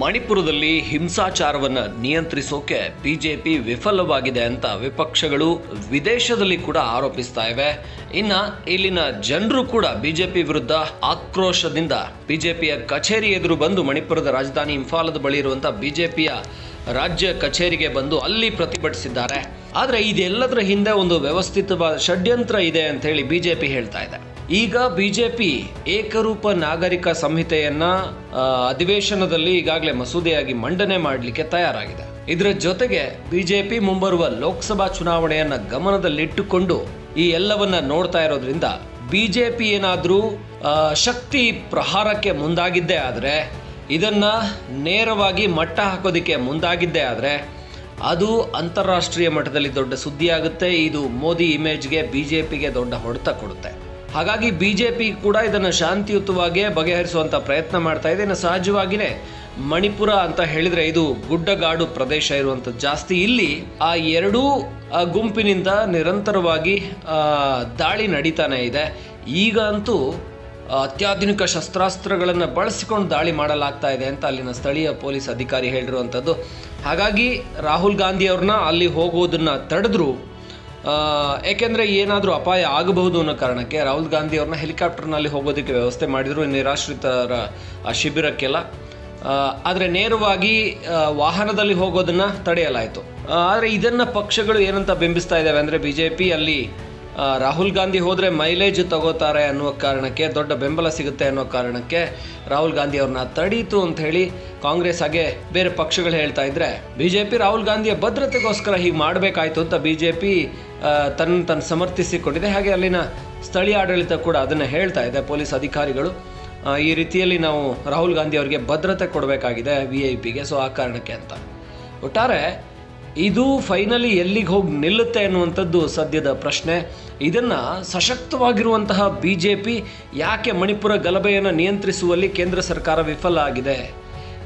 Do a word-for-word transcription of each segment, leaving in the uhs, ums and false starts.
ಮಣಿಪುರದಲ್ಲಿ ಹಿಂಸಾಚಾರವನ್ನು ನಿಯಂತ್ರಿಸೋಕೆ ಬಿಜೆಪಿ ವಿಫಲವಾಗಿದೆ ಅಂತ ವಿಪಕ್ಷಗಳು ವಿದೇಶದಲ್ಲಿ ಕೂಡ ಆರೋಪಿಸ್ತಾ ಇವೆ. ಇನ್ನ ಇಲ್ಲಿನ ಜನರು ಕೂಡ ಬಿಜೆಪಿ ವಿರುದ್ಧ ಆಕ್ರೋಶದಿಂದ ಬಿಜೆಪಿಯ ಕಚೇರಿ ಎದುರು ಬಂದು ಮಣಿಪುರದ ರಾಜಧಾನಿ ಇಂಫಾಲದ ಬಳಿ ಇರುವಂತಹ ಬಿಜೆಪಿಯ ರಾಜ್ಯ ಕಚೇರಿಗೆ ಬಂದು ಅಲ್ಲಿ ಪ್ರತಿಭಟಿಸಿದ್ದಾರೆ. ಆದರೆ ಇದೆಲ್ಲದರ ಹಿಂದೆ ಒಂದು ವ್ಯವಸ್ಥಿತವಾದ ಷಡ್ಯಂತ್ರ ಇದೆ ಅಂತ ಹೇಳಿ ಬಿಜೆಪಿ ಹೇಳ್ತಾ ಇದೆ. ಈಗ ಬಿಜೆಪಿ ಏಕರೂಪ ನಾಗರಿಕ ಸಂಹಿತೆಯನ್ನ ಅಧಿವೇಶನದಲ್ಲಿ ಈಗಾಗಲೇ ಮಸೂದೆಯಾಗಿ ಮಂಡನೆ ಮಾಡಲಿಕ್ಕೆ ತಯಾರಾಗಿದೆ. ಇದರ ಜೊತೆಗೆ ಬಿಜೆಪಿ ಮುಂಬರುವ ಲೋಕಸಭಾ ಚುನಾವಣೆಯನ್ನ ಗಮನದಲ್ಲಿಟ್ಟುಕೊಂಡು ಈ ಎಲ್ಲವನ್ನ ನೋಡ್ತಾ ಇರೋದ್ರಿಂದ ಬಿಜೆಪಿ ಏನಾದರೂ ಶಕ್ತಿ ಪ್ರಹಾರಕ್ಕೆ ಮುಂದಾಗಿದ್ದೇ ಆದರೆ, ಇದನ್ನ ನೇರವಾಗಿ ಮಟ್ಟ ಹಾಕೋದಕ್ಕೆ ಮುಂದಾಗಿದ್ದೇ ಆದರೆ ಅದು ಅಂತಾರಾಷ್ಟ್ರೀಯ ಮಟ್ಟದಲ್ಲಿ ದೊಡ್ಡ ಸುದ್ದಿಯಾಗುತ್ತೆ. ಇದು ಮೋದಿ ಇಮೇಜ್ಗೆ ಬಿಜೆಪಿಗೆ ದೊಡ್ಡ ಹೊಡೆತ ಕೊಡುತ್ತೆ. ಹಾಗಾಗಿ ಬಿಜೆಪಿ ಕೂಡ ಇದನ್ನು ಶಾಂತಿಯುತವಾಗಿ ಬಗೆಹರಿಸುವಂಥ ಪ್ರಯತ್ನ ಮಾಡ್ತಾ ಇದೆ. ಇನ್ನು ಸಹಜವಾಗಿಯೇ ಮಣಿಪುರ ಅಂತ ಹೇಳಿದರೆ ಇದು ಗುಡ್ಡಗಾಡು ಪ್ರದೇಶ ಇರುವಂಥದ್ದು ಜಾಸ್ತಿ. ಇಲ್ಲಿ ಆ ಎರಡೂ ಗುಂಪಿನಿಂದ ನಿರಂತರವಾಗಿ ದಾಳಿ ನಡೀತಾನೆ ಇದೆ. ಈಗ ಅಂತೂ ಅತ್ಯಾಧುನಿಕ ಶಸ್ತ್ರಾಸ್ತ್ರಗಳನ್ನು ಬಳಸಿಕೊಂಡು ದಾಳಿ ಮಾಡಲಾಗ್ತಾ ಇದೆ ಅಂತ ಅಲ್ಲಿನ ಸ್ಥಳೀಯ ಪೊಲೀಸ್ ಅಧಿಕಾರಿ ಹೇಳಿರುವಂಥದ್ದು. ಹಾಗಾಗಿ ರಾಹುಲ್ ಗಾಂಧಿ ಅವ್ರನ್ನ ಅಲ್ಲಿ ಹೋಗೋದನ್ನು ತಡೆದ್ರು. ಏಕೆಂದರೆ ಏನಾದರೂ ಅಪಾಯ ಆಗಬಹುದು ಅನ್ನೋ ಕಾರಣಕ್ಕೆ ರಾಹುಲ್ ಗಾಂಧಿ ಅವ್ರನ್ನ ಹೆಲಿಕಾಪ್ಟರ್ನಲ್ಲಿ ಹೋಗೋದಕ್ಕೆ ವ್ಯವಸ್ಥೆ ಮಾಡಿದರು ನಿರಾಶ್ರಿತರ ಆ ಶಿಬಿರಕ್ಕೆಲ್ಲ. ಆದರೆ ನೇರವಾಗಿ ವಾಹನದಲ್ಲಿ ಹೋಗೋದನ್ನು ತಡೆಯಲಾಯಿತು. ಆದರೆ ಇದನ್ನು ಪಕ್ಷಗಳು ಏನಂತ ಬಿಂಬಿಸ್ತಾ ಇದ್ದಾವೆ ಅಂದರೆ, ಬಿ ಜೆ ಪಿ ಅಲ್ಲಿ ರಾಹುಲ್ ಗಾಂಧಿ ಹೋದರೆ ಮೈಲೇಜ್ ತಗೋತಾರೆ ಅನ್ನೋ ಕಾರಣಕ್ಕೆ, ದೊಡ್ಡ ಬೆಂಬಲ ಸಿಗುತ್ತೆ ಅನ್ನೋ ಕಾರಣಕ್ಕೆ ರಾಹುಲ್ ಗಾಂಧಿ ಅವ್ರನ್ನ ತಡೀತು ಅಂತ ಹೇಳಿ ಕಾಂಗ್ರೆಸ್ ಹಾಗೆ ಬೇರೆ ಪಕ್ಷಗಳು ಹೇಳ್ತಾ ಇದ್ರೆ, ಬಿಜೆಪಿ ರಾಹುಲ್ ಗಾಂಧಿಯ ಭದ್ರತೆಗೋಸ್ಕರ ಹೀಗೆ ಮಾಡಬೇಕಾಯ್ತು ಅಂತ ಬಿಜೆಪಿ ತನ್ನ ತನ್ನ ಸಮರ್ಥಿಸಿಕೊಂಡಿದೆ. ಹಾಗೆ ಅಲ್ಲಿನ ಸ್ಥಳೀಯ ಆಡಳಿತ ಕೂಡ ಅದನ್ನು ಹೇಳ್ತಾ ಇದೆ. ಪೊಲೀಸ್ ಅಧಿಕಾರಿಗಳು ಈ ರೀತಿಯಲ್ಲಿ ನಾವು ರಾಹುಲ್ ಗಾಂಧಿ ಅವರಿಗೆ ಭದ್ರತೆ ಕೊಡಬೇಕಾಗಿದೆ ವಿ ಐ ಪಿಗೆ, ಸೊ ಆ ಕಾರಣಕ್ಕೆ ಅಂತ. ಒಟ್ಟಾರೆ ಇದು ಫೈನಲಿ ಎಲ್ಲಿಗೆ ಹೋಗಿ ನಿಲ್ಲುತ್ತೆ ಅನ್ನುವಂಥದ್ದು ಸದ್ಯದ ಪ್ರಶ್ನೆ. ಇದನ್ನು ಸಶಕ್ತವಾಗಿರುವಂತಹ ಬಿ ಜೆ ಪಿ ಯಾಕೆ ಮಣಿಪುರ ಗಲಭೆಯನ್ನು ನಿಯಂತ್ರಿಸುವಲ್ಲಿ ಕೇಂದ್ರ ಸರ್ಕಾರ ವಿಫಲ ಆಗಿದೆ,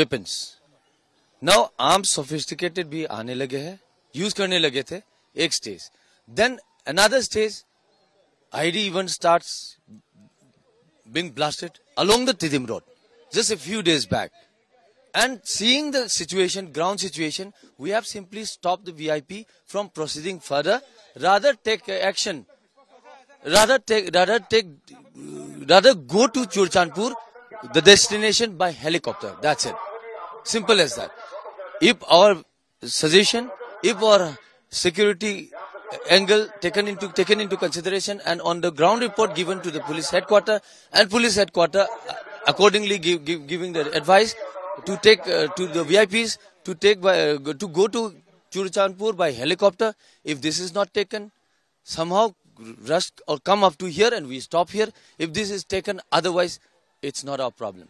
वेपन्स. नाउ आर्म्स सोफिस्टिकेटेड भी आने लगे हैं, यूज करने लगे थे एक stage, then another stage ID even starts being blasted along the Tiddim road just a few days back. And seeing the situation, ground situation, we have simply stopped the V I P from proceeding further. Rather take action. Rather take, rather take, rather go to Churachandpur, the destination by helicopter. That's it. Simple as that. If our suggestion, if our security angle taken into taken into consideration, and on the ground report given to the police headquarter, and police headquarter accordingly give, give, giving the advice. To take uh, to the V I Ps to take by uh, to go to Churachandpur by helicopter. If this is not taken, somehow rush or come up to here and we stop here. If this is taken, otherwise it's not our problem.